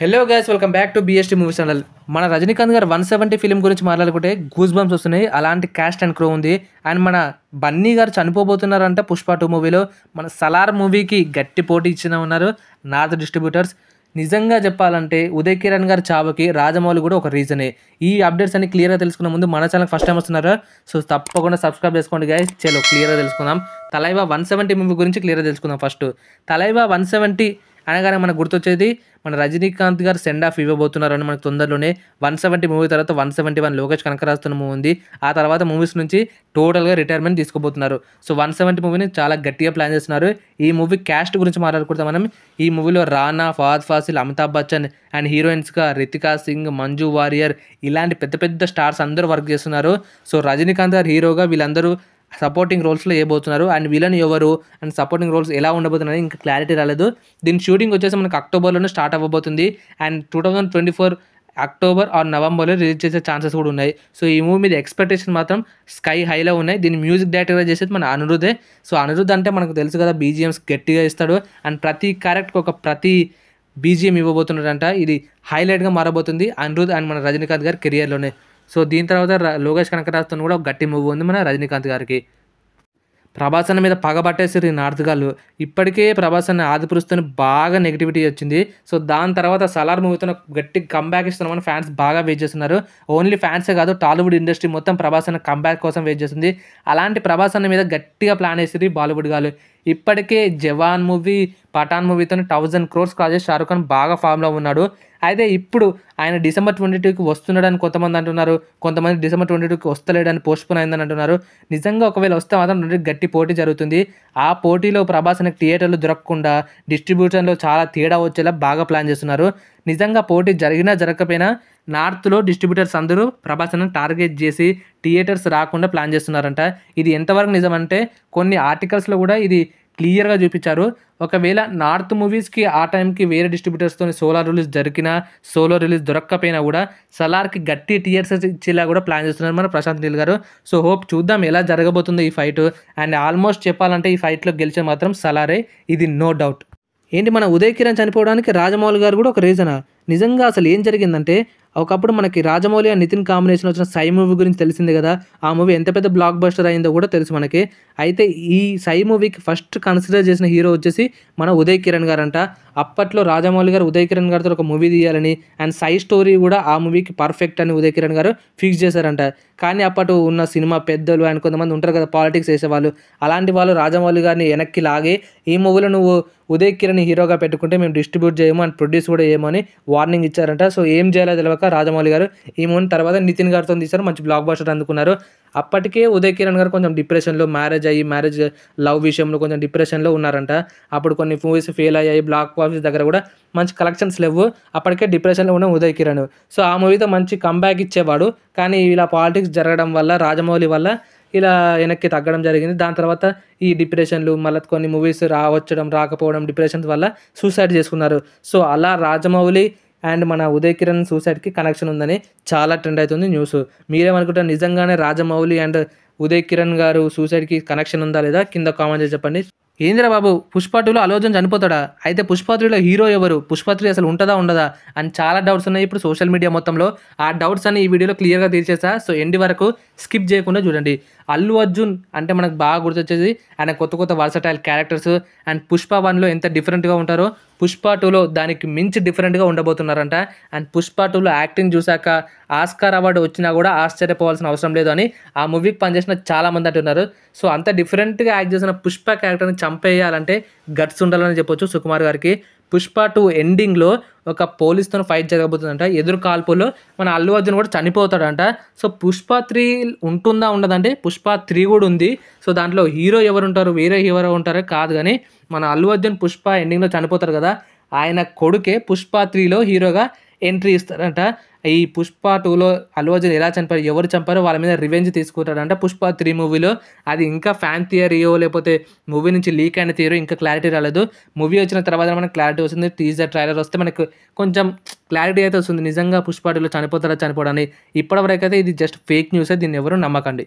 Hello guys welcome back to BST movie channel. మన రజనీకాంత్ గారు 170 film గురించి మాట్లాడుకుంటే గూస్ బంప్స్ వస్తున్నాయి. అలాంటి క్యాస్ట్ అండ్ క్రో ఉంది. అండ్ మన బన్నీ గారు చనిపోబోతున్నారంట పుష్ప 2 మూవీలో. మన సలార్ మూవీకి గట్టి పోటీ ఇచ్చిన ఉన్నారు నార్త్ డిస్ట్రిబ్యూటర్స్. నిజంగా చెప్పాలంటే ఉదయ్ కిరణ్ గారి చావుకి రాజమౌళి కూడా ఒక రీజనే. ఈ అప్డేట్స్ అన్ని క్లియర్గా తెలుసుకునే ముందు మన ఛానల్ ఫస్ట్ టైం వస్తున్నారా, సో తప్పకుండా సబ్స్క్రైబ్ చేసుకోండి గైస్. చలో క్లియర్గా తెలుసుకుందాం. తలైవా 170 మూవీ గురించి క్లియర్గా తెలుసుకుందాం. ఫస్ట్ తలైవా 170 అనగానే మనకు గుర్తొచ్చేది మన రజనీకాంత్ గారు సెండ్ ఆఫ్ ఇవ్వబోతున్నారు అని. మనకు తొందరలోనే 170 మూవీ తర్వాత 171 లోకేష్ కనకరాజ్ మూవీ ఉంది. ఆ తర్వాత మూవీస్ నుంచి టోటల్గా రిటైర్మెంట్ తీసుకోబోతున్నారు. సో 170 మూవీని చాలా గట్టిగా ప్లాన్ చేస్తున్నారు. ఈ మూవీ క్యాస్ట్ గురించి మాట్లాడుకుంటాం మనం. ఈ మూవీలో రానా, ఫహద్ ఫాసిల్, అమితాబ్ బచ్చన్ అండ్ హీరోయిన్స్గా రితికా సింగ్, మంజు వారియర్ ఇలాంటి పెద్ద పెద్ద స్టార్స్ అందరూ వర్క్ చేస్తున్నారు. సో రజనీకాంత్ గారు హీరోగా వీళ్ళందరూ సపోర్టింగ్ రోల్స్లో వేయబోతున్నారు. అండ్ విలన్ ఎవరు అండ్ సపోర్టింగ్ రోల్స్ ఎలా ఉండబోతున్నాయి ఇంకా క్లారిటీ రాలేదు. దీని షూటింగ్ వచ్చేసి మనకు అక్టోబర్లోనే స్టార్ట్ అవ్వబోతుంది. అండ్ 2024 అక్టోబర్ ఆర్ నవంబర్లో రిలీజ్ చేసే ఛాన్సెస్ కూడా ఉన్నాయి. సో ఈ మూవీ మీద ఎక్స్పెక్టేషన్ మాత్రం స్కై హైలో ఉన్నాయి. దీని మ్యూజిక్ డైరెక్టర్గా చేసేది మన అనురుధే. సో అనురుధ్ అంటే మనకు తెలుసు కదా, బీజిఎమ్స్ గట్టిగా ఇస్తాడు. అండ్ ప్రతి క్యారెక్టర్కి ఒక ప్రతి బీజిఎం ఇవ్వబోతున్నాడంట. ఇది హైలైట్గా మారబోతుంది అనురుధ్ అండ్ మన రజనీకాంత్ గారి కెరియర్లోనే. సో దీని తర్వాత లోకేష్ కనకరాజ్తో కూడా ఒక గట్టి మూవీ ఉంది మన రజనీకాంత్ గారికి. ప్రభాస్ అన్న మీద పగబట్టేసారు ఈ నార్త్ గాళ్ళు. ఇప్పటికే ప్రభాస్ అన్న ఆదిపురుస్తోని బాగా నెగిటివిటీ వచ్చింది. సో దాని తర్వాత సలార్ మూవీతో గట్టి కంబ్యాక్ ఇస్తున్నామని ఫ్యాన్స్ బాగా వెయిట్ చేస్తున్నారు. ఓన్లీ ఫ్యాన్సే కాదు, టాలీవుడ్ ఇండస్ట్రీ మొత్తం ప్రభాస్ అన్న కంబ్యాక్ కోసం వెయిట్ చేస్తుంది. అలాంటి ప్రభాస్ అన్న మీద గట్టిగా ప్లాన్ వేసారు బాలీవుడ్ గాళ్ళు. ఇప్పటికే జవాన్ మూవీ, పఠాన్ మూవీతో 1000 crores క్రాస్ చేసి షారుఖ్ ఖాన్ బాగా ఫామ్లో ఉన్నాడు. అయితే ఇప్పుడు ఆయన December 22కి వస్తున్నాడని కొంతమంది అంటున్నారు, కొంతమంది December 22కి వస్తలేడని పోస్ట్పోన్ అయిందని అంటున్నారు. నిజంగా ఒకవేళ వస్తే మాత్రం గట్టి పోటీ జరుగుతుంది. ఆ పోటీలో ప్రభాస్ అనే థియేటర్లు దొరకకుండా డిస్ట్రిబ్యూషన్లో చాలా తేడా వచ్చేలా బాగా ప్లాన్ చేస్తున్నారు. నిజంగా పోటీ జరిగినా జరగకపోయినా నార్త్లో డిస్ట్రిబ్యూటర్స్ అందరూ ప్రభాస్ అన్న టార్గెట్ చేసి థియేటర్స్ రాకుండా ప్లాన్ చేస్తున్నారంట. ఇది ఎంతవరకు నిజమంటే కొన్ని ఆర్టికల్స్లో కూడా ఇది క్లియర్గా చూపించారు. ఒకవేళ నార్త్ మూవీస్కి ఆ టైంకి వేరే డిస్ట్రిబ్యూటర్స్తో సోలార్ రిలీజ్ జరిగినా, సోలో రిలీజ్ దొరక్కపోయినా కూడా సలార్కి గట్టి టీఆర్ఎస్ ఇచ్చేలా కూడా ప్లాన్ చేస్తున్నారు మన ప్రశాంత్ నీల్ గారు. సో హోప్ చూద్దాం ఎలా జరగబోతుంది ఈ ఫైట్. అండ్ ఆల్మోస్ట్ చెప్పాలంటే ఈ ఫైట్లో గెలిచే మాత్రం సలారే, ఇది నో డౌట్. ఏంటి మన ఉదయ్ కిరణ్ చనిపోవడానికి రాజమౌళి గారు కూడా ఒక రీజనా? నిజంగా అసలు ఏం జరిగిందంటే, ఒకప్పుడు మనకి రాజమౌళి అండ్ నితిన్ కాంబినేషన్ వచ్చిన సై మూవీ గురించి తెలిసిందే కదా. ఆ మూవీ ఎంత పెద్ద బ్లాక్ బస్టర్ అయిందో కూడా తెలుసు మనకి. అయితే ఈ సై మూవీకి ఫస్ట్ కన్సిడర్ చేసిన హీరో వచ్చేసి మన ఉదయ్ కిరణ్ గారు అంట. అప్పట్లో రాజమౌళి గారు ఉదయ్ కిరణ్ గారితో ఒక మూవీ తీయాలని అండ్ సై స్టోరీ కూడా ఆ మూవీకి పర్ఫెక్ట్ అని ఉదయ్ కిరణ్ గారు ఫిక్స్ చేశారంట. కానీ అప్పట్లో ఉన్న సినిమా పెద్దలు అండ్ కొంతమంది ఉంటారు కదా పాలిటిక్స్ చేసేవాళ్ళు, అలాంటి వాళ్ళు రాజమౌళి గారిని వెనక్కి లాగి ఈ మూవీలో నువ్వు ఉదయ్ కిరణ్ హీరోగా పెట్టుకుంటే మేము డిస్ట్రిబ్యూట్ చేయము అండ్ ప్రొడ్యూస్ కూడా చేయము అని వార్నింగ్ ఇచ్చారంట. సో ఏం చేయాలో తెలియక రాజమౌళి గారు ఈ మూవీని తర్వాత నితిన్ గారితో తీశారు, మంచి బ్లాక్ బస్టర్ అందుకున్నారు. అప్పటికే ఉదయ్ కిరణ్ గారు కొంచెం డిప్రెషన్లో, మ్యారేజ్ లవ్ విషయంలో కొంచెం డిప్రెషన్లో ఉన్నారంట. అప్పుడు కొన్ని మూవీస్ ఫెయిల్ అయ్యాయి, బ్లాక్ బాక్స్ దగ్గర కూడా మంచి కలెక్షన్స్ లేవు. అప్పటికే డిప్రెషన్లో ఉన్న ఉదయ్ కిరణ్, సో ఆ మూవీతో మంచి కంబ్యాక్ ఇచ్చేవాడు. కానీ ఇలా పాలిటిక్స్ జరగడం వల్ల, రాజమౌళి వల్ల ఇలా వెనక్కి తగ్గడం జరిగింది. దాని తర్వాత ఈ డిప్రెషన్లు, మళ్ళీ కొన్ని మూవీస్ రావచ్చడం, రాకపోవడం, డిప్రెషన్స్ వల్ల సూసైడ్ చేసుకున్నారు. సో అలా రాజమౌళి అండ్ మన ఉదయ్ కిరణ్ సూసైడ్కి కనెక్షన్ ఉందని చాలా ట్రెండ్ అవుతుంది న్యూస్. మీరేమనుకుంటారు, నిజంగానే రాజమౌళి అండ్ ఉదయ్ కిరణ్ గారు సూసైడ్కి కనెక్షన్ ఉందా లేదా? కింద కామెంట్ చేసి చెప్పండి. ఏంద్రా బాబు, పుష్ప 2లో అల్లు అర్జున్ చనిపోతాడా? అయితే పుష్ప 3లో హీరో ఎవరు? పుష్ప 3 అసలు ఉంటుందా ఉండదా అని చాలా డౌట్స్ ఉన్నాయి ఇప్పుడు సోషల్ మీడియా మొత్తంలో. ఆ డౌట్స్ అన్ని ఈ వీడియోలో క్లియర్గా తీర్చేసా. సో ఎండ్ వరకు స్కిప్ చేయకుండా చూడండి. అల్లు అర్జున్ అంటే మనకు బాగా గుర్తొచ్చేది ఆయన కొత్త కొత్త వర్సటైల్ క్యారెక్టర్స్. అండ్ పుష్ప 1లో ఎంత డిఫరెంట్గా ఉంటారో పుష్ప 2లో దానికి మించి డిఫరెంట్గా ఉండబోతున్నారంట. అండ్ పుష్ప 2లో యాక్టింగ్ చూశాక ఆస్కార్ అవార్డు వచ్చినా కూడా ఆశ్చర్యపోవాల్సిన అవసరం లేదు అని ఆ మూవీకి పనిచేసిన చాలామంది అంటున్నారు. సో అంత డిఫరెంట్గా యాక్ట్ చేసిన పుష్ప క్యారెక్టర్ని చంపేయాలంటే గట్స్ ఉండాలని చెప్పొచ్చు సుకుమార్ గారికి. పుష్ప 2 ఎండింగ్లో ఒక పోలీస్తో ఫైట్ జరగబోతుందంట. ఎదురు కాల్పులో మన అల్లు అర్జున్ కూడా చనిపోతాడంట. సో పుష్ప 3 ఉంటుందా ఉండదంటే పుష్ప 3 కూడా ఉంది. సో దాంట్లో హీరో ఎవరు ఉంటారు, వేరే హీరో ఉంటారో కాదు, కానీ మన అల్లు అర్జున్ పుష్ప ఎండింగ్లో చనిపోతారు కదా, ఆయన కొడుకే పుష్ప 3లో హీరోగా ఎంట్రీ ఇస్తారంట. ఈ పుష్ప 2లో అల్లు అర్జున్ ఎలా చనిపోయారు, ఎవరు చంపారో వాళ్ళ మీద రివెంజ్ తీసుకుంటారంట పుష్ప 3 మూవీలో. అది ఇంకా ఫ్యాన్ థియరీయో లేకపోతే మూవీ నుంచి లీక్ అయిన థియరీ ఇంకా క్లారిటీ రాలేదు. మూవీ వచ్చిన తర్వాత మనకు క్లారిటీ వస్తుంది. టీజర్ ట్రైలర్ వస్తే మనకు కొంచెం క్లారిటీ అయితే వస్తుంది నిజంగా పుష్ప 2లో చనిపోతారా చనిపోవడానికి. ఇప్పటివరకు అయితే ఇది జస్ట్ ఫేక్ న్యూసే, దీన్ని ఎవరు నమ్మకండి.